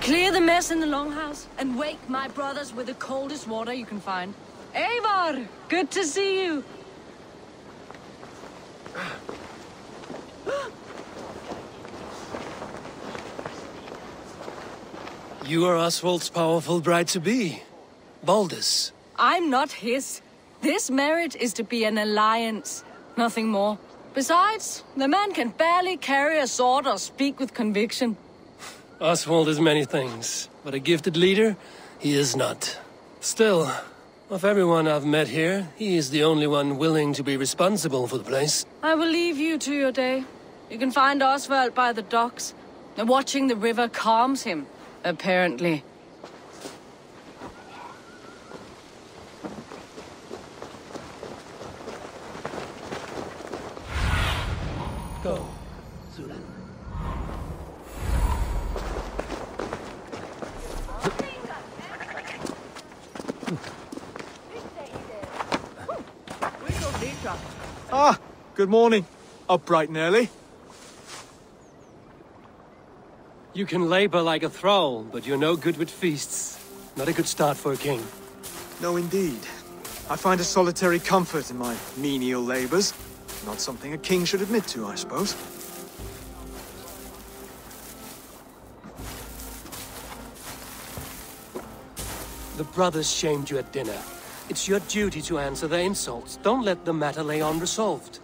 Clear the mess in the longhouse and wake my brothers with the coldest water you can find. Eivor, good to see you. You are Oswald's powerful bride-to-be, Baldus. I'm not his. This marriage is to be an alliance, nothing more. Besides, the man can barely carry a sword or speak with conviction. Oswald is many things, but a gifted leader, he is not. Still, of everyone I've met here, he is the only one willing to be responsible for the place. I will leave you to your day. You can find Oswald by the docks, and watching the river calms him. Apparently. Go, Zulan. Ah, good morning. Up bright and early. You can labor like a thrall, but you're no good with feasts. Not a good start for a king. No, indeed. I find a solitary comfort in my menial labors. Not something a king should admit to, I suppose. The brothers shamed you at dinner. It's your duty to answer their insults. Don't let the matter lay unresolved.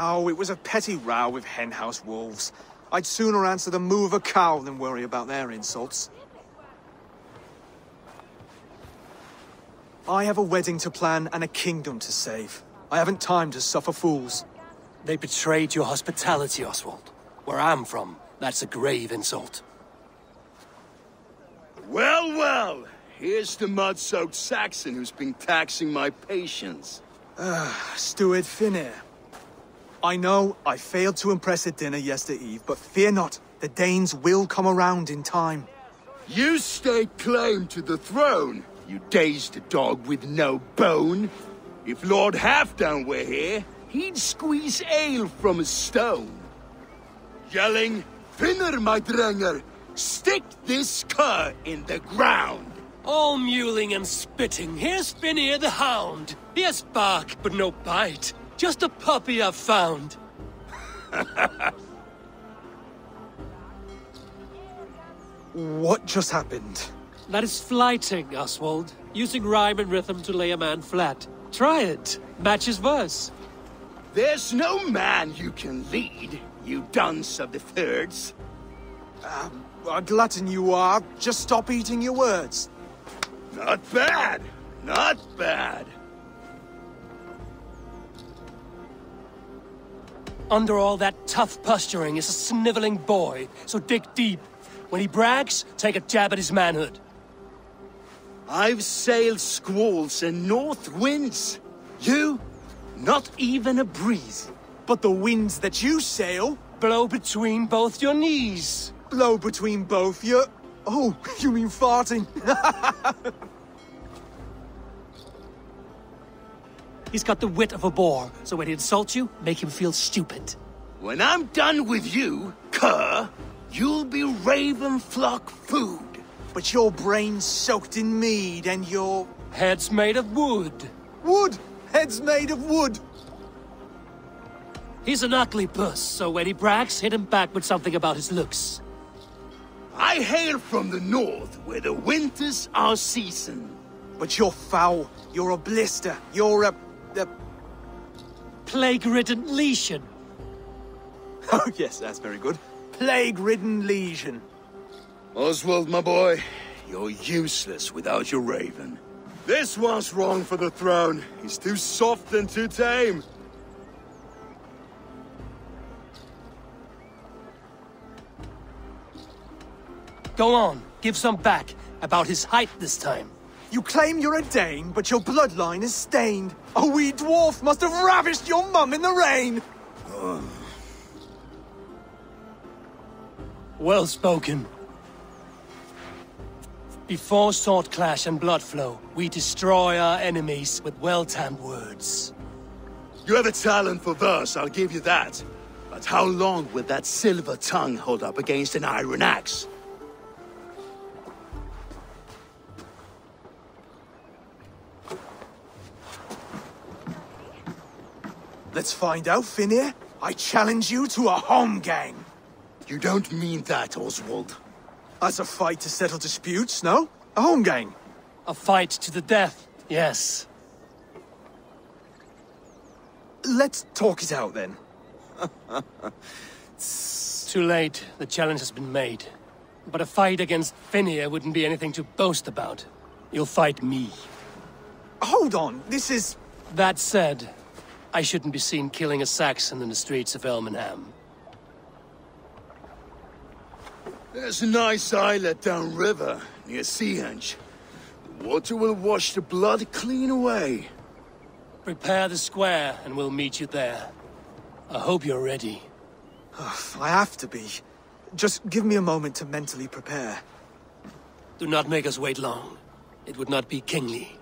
Oh, it was a petty row with henhouse wolves. I'd sooner answer the moo of a cow than worry about their insults. I have a wedding to plan and a kingdom to save. I haven't time to suffer fools. They betrayed your hospitality, Oswald. Where I'm from, that's a grave insult. Well, well. Here's the mud-soaked Saxon who's been taxing my patience. Steward Finnear. I know I failed to impress at dinner yesterday eve, but fear not, the Danes will come around in time. You stake claim to the throne, you dazed a dog with no bone. If Lord Halfdan were here, he'd squeeze ale from a stone. Yelling, "Finnear, my dranger, stick this cur in the ground!" All mewling and spitting, here's Finnear the hound. Here's bark, but no bite. Just a puppy I've found. What just happened? That is flighting, Oswald. Using rhyme and rhythm to lay a man flat. Try it. Match his verse. There's no man you can lead, you dunce of the thirds. A glutton you are. Just stop eating your words. Not bad. Not bad. Under all that tough posturing is a sniveling boy, so dig deep. When he brags, take a jab at his manhood. I've sailed squalls and north winds. You? Not even a breeze. But the winds that you sail blow between both your knees. Blow between both your... Oh, you mean farting. He's got the wit of a boar, so when he insults you, make him feel stupid. When I'm done with you, cur, you'll be raven flock food. But your brain's soaked in mead and your... head's made of wood. Wood? Head's made of wood. He's an ugly puss, so when he brags, hit him back with something about his looks. I hail from the north, where the winters are season. But you're foul. You're a blister. You're a... plague-ridden lesion. Oh, yes, that's very good. Plague-ridden lesion. Oswald, my boy, you're useless without your raven. This one's wrong for the throne. He's too soft and too tame. Go on, give some back. About his height this time. You claim you're a Dane, but your bloodline is stained. A wee dwarf must have ravished your mum in the rain! Well spoken. Before sword clash and blood flow, we destroy our enemies with well-timed words. You have a talent for verse, I'll give you that. But how long will that silver tongue hold up against an iron axe? Let's find out, Finnear. I challenge you to a home gang. You don't mean that, Oswald. That's a fight to settle disputes, no? A home gang. A fight to the death, yes. Let's talk it out, then. Too late. The challenge has been made. But a fight against Finnear wouldn't be anything to boast about. You'll fight me. Hold on, this is... That said, I shouldn't be seen killing a Saxon in the streets of Elmenham. There's a nice islet downriver, near Seahenge. The water will wash the blood clean away. Prepare the square, and we'll meet you there. I hope you're ready. I have to be. Just give me a moment to mentally prepare. Do not make us wait long. It would not be kingly.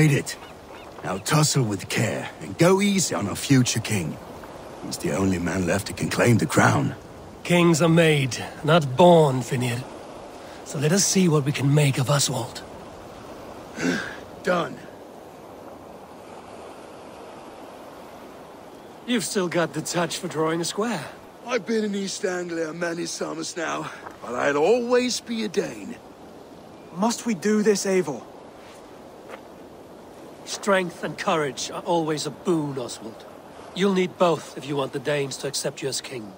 Made it. Now tussle with care and go easy on our future king. He's the only man left who can claim the crown. Kings are made, not born, Finnear. So let us see what we can make of Oswald. Done. You've still got the touch for drawing a square. I've been in East Anglia many summers now, but I'll always be a Dane. Must we do this, Eivor? Strength and courage are always a boon, Oswald. You'll need both if you want the Danes to accept you as king.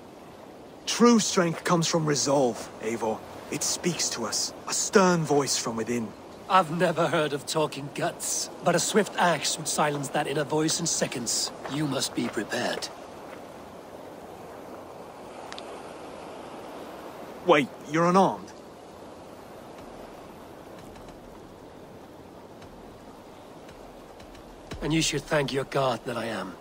True strength comes from resolve, Eivor. It speaks to us, a stern voice from within. I've never heard of talking guts, but a swift axe would silence that inner voice in seconds. You must be prepared. Wait, you're unarmed? And you should thank your God that I am.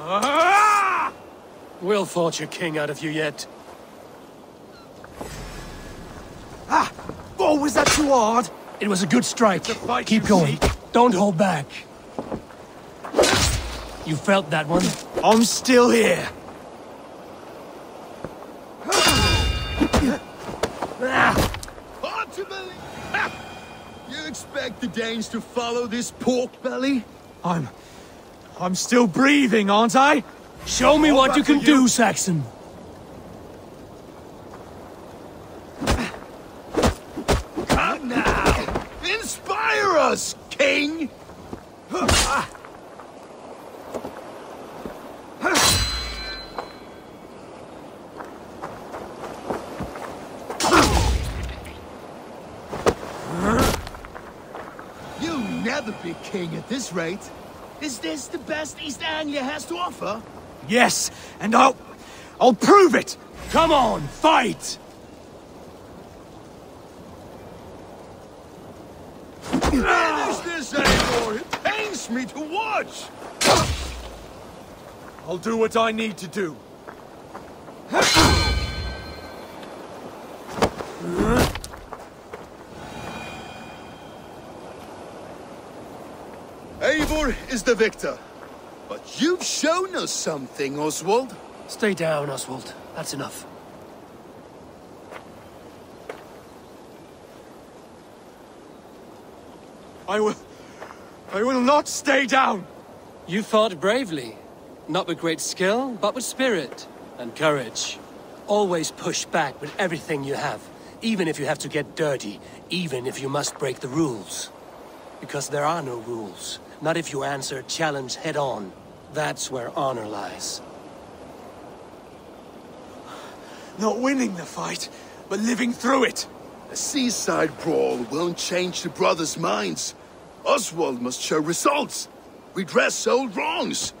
Ah! We'll forge a king out of you yet. Ah! Oh, was that too hard? It was a good strike. Keep going. Don't hold back. You felt that one? I'm still here. The Danes to follow this pork belly? I'm still breathing, aren't I? Show me what you can do, Saxon. Come now! Inspire us, King! Big king at this rate. Is this the best East Anglia has to offer? Yes, and I'll prove it! Come on, fight! Finish this, Eivor! It pains me to watch! I'll do what I need to do. Is the victor. But you've shown us something, Oswald. Stay down, Oswald. That's enough. I will not stay down! You fought bravely. Not with great skill, but with spirit and courage. Always push back with everything you have, even if you have to get dirty, even if you must break the rules. Because there are no rules. Not if you answer a challenge head-on. That's where honor lies. Not winning the fight, but living through it. A seaside brawl won't change the brothers' minds. Oswald must show results. Redress old wrongs.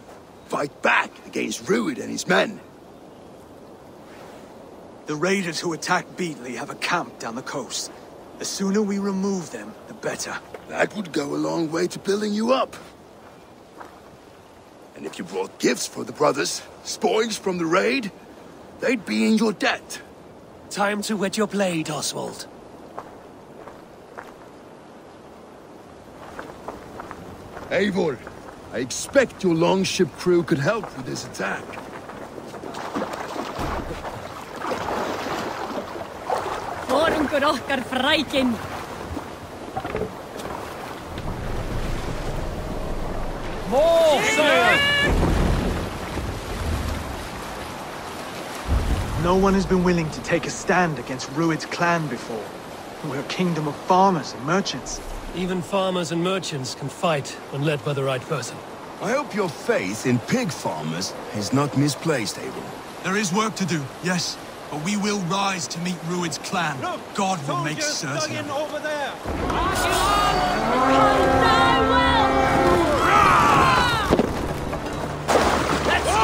Fight back against Rued and his men. The raiders who attacked Beatley have a camp down the coast. The sooner we remove them, the better. That would go a long way to building you up. And if you brought gifts for the brothers, spoils from the raid, they'd be in your debt. Time to wet your blade, Oswald. Eivor, I expect your longship crew could help with this attack. More, sir! No one has been willing to take a stand against Rued's clan before. We're a kingdom of farmers and merchants. Even farmers and merchants can fight when led by the right person. I hope your faith in pig farmers is not misplaced, Eivor. There is work to do, yes. But we will rise to meet Rued's clan. Look, God will make certain. Over there. Let's go!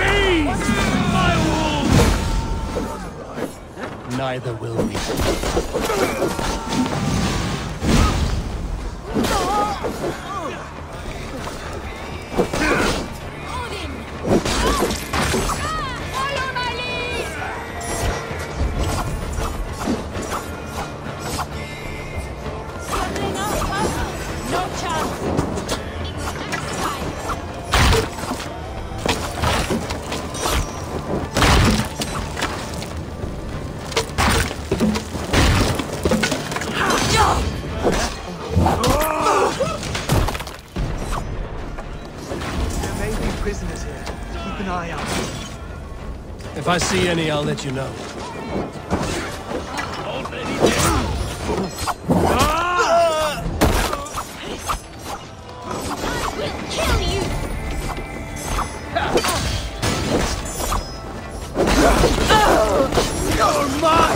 Bees! My wolves! Neither will we. Follow my lead! Something else, Papa? No chance! There may be prisoners here. Keep an eye out. If I see any, I'll let you know. Already dead. I will kill you! You're mine!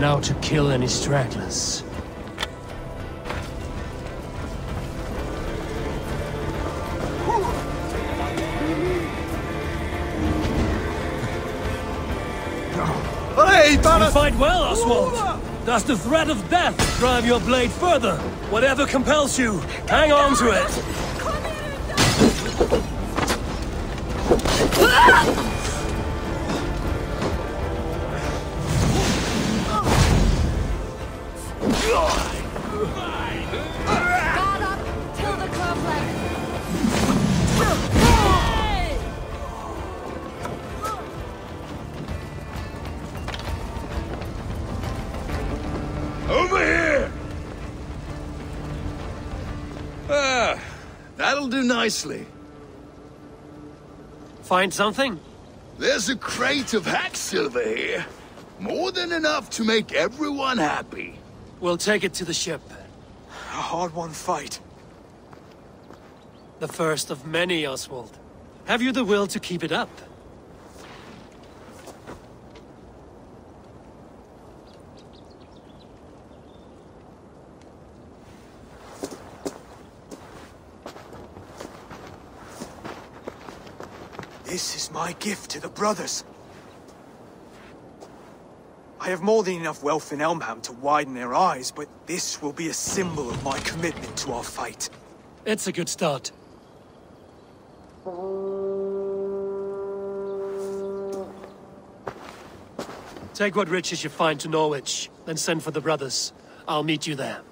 Now to kill any stragglers. You fight well, Oswald! Does the threat of death drive your blade further? Whatever compels you, hang on to it! Nicely. Find something? There's a crate of hacksilver here. More than enough to make everyone happy. We'll take it to the ship. A hard-won fight. The first of many, Oswald. Have you the will to keep it up? This is my gift to the brothers. I have more than enough wealth in Elmenham to widen their eyes, but this will be a symbol of my commitment to our fight. It's a good start. Take what riches you find to Norwich, then send for the brothers. I'll meet you there.